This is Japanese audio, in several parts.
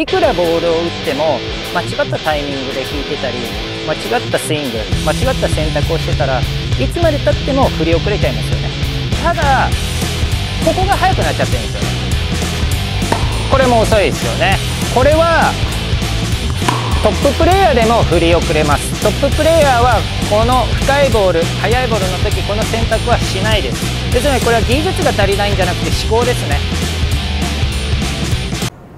いくらボールを打っても間違ったタイミングで引いてたり、間違ったスイング、間違った選択をしてたらいつまでたっても振り遅れちゃいますよね。ただここが速くなっちゃってるんですよね。これも遅いですよね。これはトッププレーヤーでも振り遅れます。トッププレーヤーはこの深いボール、速いボールの時この選択はしないです。ですのでこれは技術が足りないんじゃなくて思考ですね。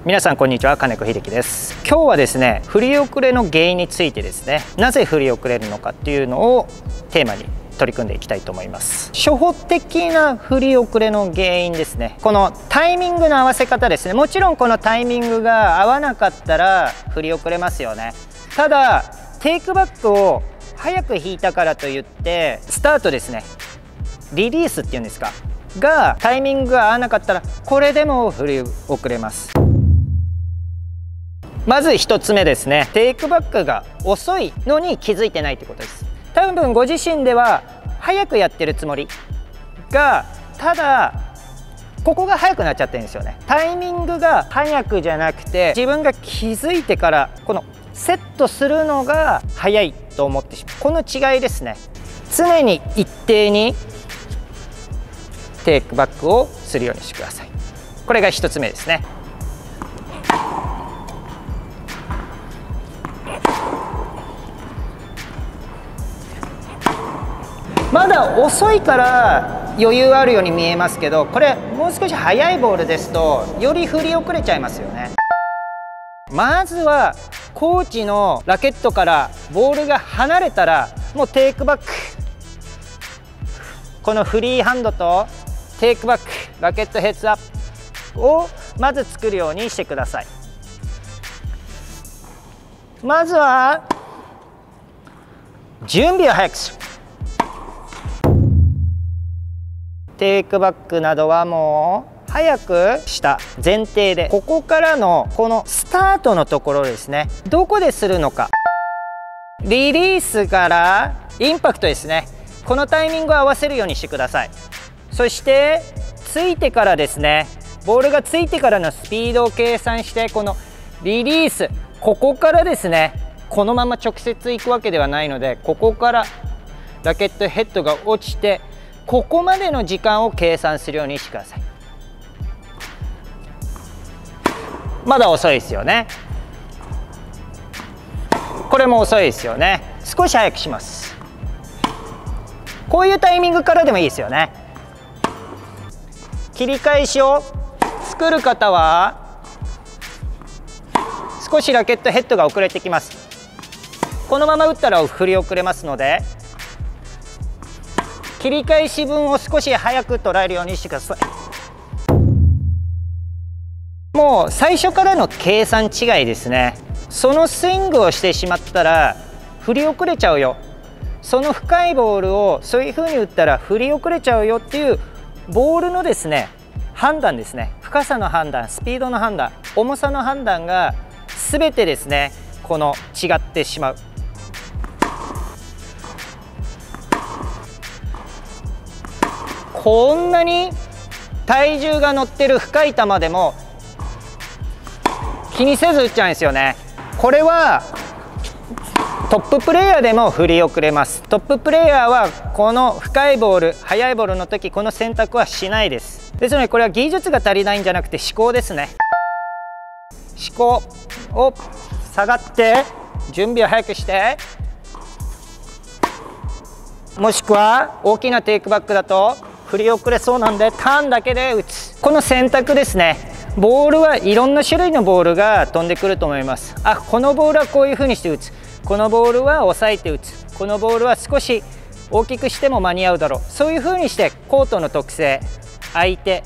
皆さんこんにちは、金子秀樹です。今日はですね、振り遅れの原因についてですね、なぜ振り遅れるのかっていうのをテーマに取り組んでいきたいと思います。初歩的な振り遅れの原因ですね、このタイミングの合わせ方ですね。もちろんこのタイミングが合わなかったら振り遅れますよね。ただテイクバックを早く引いたからといってスタートですね、リリースっていうんですか、がタイミングが合わなかったらこれでも振り遅れます。まず1つ目ですね、テイクバックが遅いのに気づいてないってことです。多分ご自身では早くやってるつもりが、ただここが早くなっちゃってるんですよね。タイミングが早くじゃなくて、自分が気づいてからこのセットするのが早いと思ってしまう、この違いですね。常に一定にテイクバックをするようにしてください。これが1つ目ですね。まだ遅いから余裕あるように見えますけど、これもう少し速いボールですとより振り遅れちゃいますよね。まずはコーチのラケットからボールが離れたらもうテイクバック、このフリーハンドとテイクバック、ラケットヘッズアップをまず作るようにしてください。まずは準備を早くする。テイクバックなどはもう早くした前提で、ここからのこのスタートのところですね、どこでするのか、リリースからインパクトですね、このタイミングを合わせるようにしてください。そしてついてからですね、ボールがついてからのスピードを計算して、このリリース、ここからですね、このまま直接行くわけではないので、ここからラケットヘッドが落ちてここまでの時間を計算するようにしてください。まだ遅いですよね。これも遅いですよね。少し早くします。こういうタイミングからでもいいですよね。切り返しを作る方は少しラケットヘッドが遅れてきます。このまま打ったら振り遅れますので、切り返し分を少し早く捉えるようにしてください。もう最初からの計算違いですね。そのスイングをしてしまったら振り遅れちゃうよ、その深いボールをそういう風に打ったら振り遅れちゃうよっていうボールのですね、判断ですね、深さの判断、スピードの判断、重さの判断が全てですね、この違ってしまう。こんなに体重が乗ってる深い球でも気にせず打っちゃうんですよね。これはトッププレーヤーでも振り遅れます。トッププレーヤーはこの深いボール、速いボールの時この選択はしないです。ですのでこれは技術が足りないんじゃなくて思考ですね。思考を下がって準備を早くして、もしくは大きなテイクバックだと振り遅れそうなんでターンだけで打つ、この選択ですね。ボールはいろんな種類のボールが飛んでくると思います。あ、このボールはこういう風にして打つ、このボールは抑えて打つ、このボールは少し大きくしても間に合うだろう、そういう風にしてコートの特性、相手、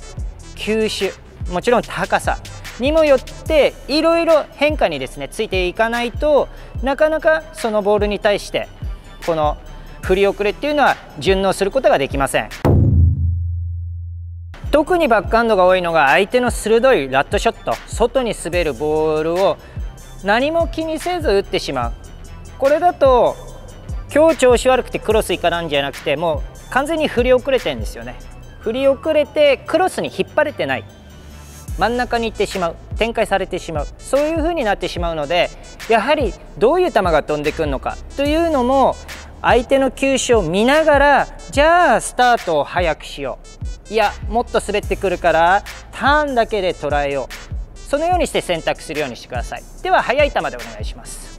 球種、もちろん高さにもよっていろいろ変化にですねついていかないと、なかなかそのボールに対してこの振り遅れっていうのは順応することができません。特にバックハンドが多いのが相手の鋭いラットショット、外に滑るボールを何も気にせず打ってしまう。これだと今日調子悪くてクロスいかないんじゃなくて、もう完全に振り遅れてるんですよね。振り遅れてクロスに引っ張れてない、真ん中に行ってしまう、展開されてしまう、そういう風になってしまうので、やはりどういう球が飛んでくるのかというのも相手の球種を見ながら、じゃあスタートを早くしよう、いやもっと滑ってくるからターンだけで捉えよう、そのようにして選択するようにしてください。では速い球でお願いします。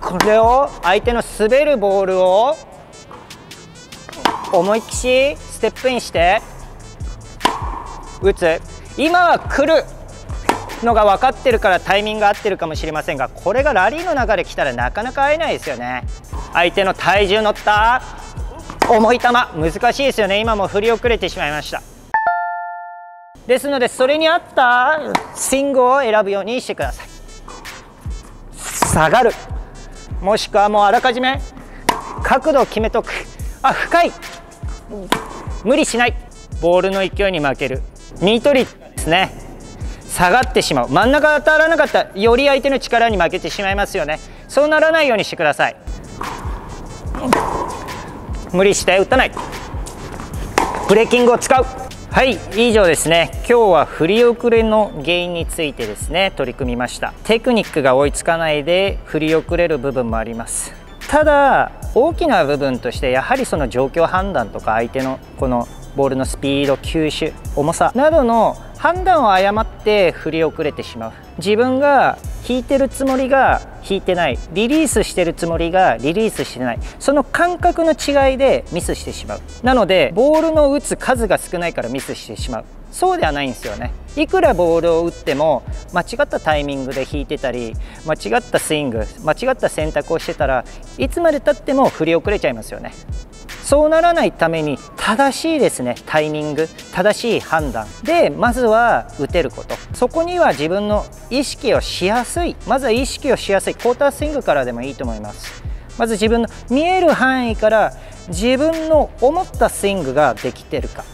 これを相手の滑るボールを思いっきしステップインして打つ。今は来るのが分かってるからタイミング合ってるかもしれませんが、これがラリーの中で来たらなかなか会えないですよね。相手の体重乗った重い球、難しいですよね。今も振り遅れてしまいました。ですのでそれに合ったスイングを選ぶようにしてください。下がる、もしくはもうあらかじめ角度を決めとく、あ深い、無理しない、ボールの勢いに負ける、ニートリですね。下がってしまう、真ん中当たらなかったらより相手の力に負けてしまいますよね。そうならないようにしてください。無理して打たない、ブレーキングを使う。はい、以上ですね。今日は振り遅れの原因についてですね取り組みました。テクニックが追いつかないで振り遅れる部分もあります。ただ大きな部分として、やはりその状況判断とか相手のこのボールのスピード、球種、重さなどの判断を誤って振り遅れてしまう。自分が引いてるつもりが引いてない、リリースしてるつもりがリリースしてない、その感覚の違いでミスしてしまう。なのでボールの打つ数が少ないからミスしてしまう、そうではないんですよね。いくらボールを打っても間違ったタイミングで引いてたり、間違ったスイング、間違った選択をしてたらいつまでたっても振り遅れちゃいますよね。そうならないために正しいですねタイミング、正しい判断でまずは打てること、そこには自分の意識をしやすい、まずは意識をしやすいクォータースイングからでもいいと思います。まず自分の見える範囲から自分の思ったスイングができてるか。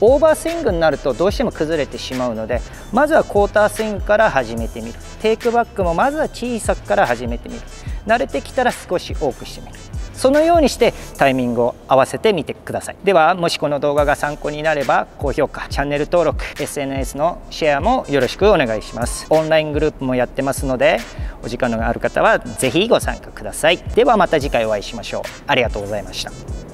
オーバースイングになるとどうしても崩れてしまうので、まずはクォータースイングから始めてみる。テイクバックもまずは小さくから始めてみる。慣れてきたら少し多くしてみる。そのようにしてタイミングを合わせてみてください。ではもしこの動画が参考になれば高評価、チャンネル登録、 SNS のシェアもよろしくお願いします。オンライングループもやってますので、お時間のある方はぜひご参加ください。ではまた次回お会いしましょう。ありがとうございました。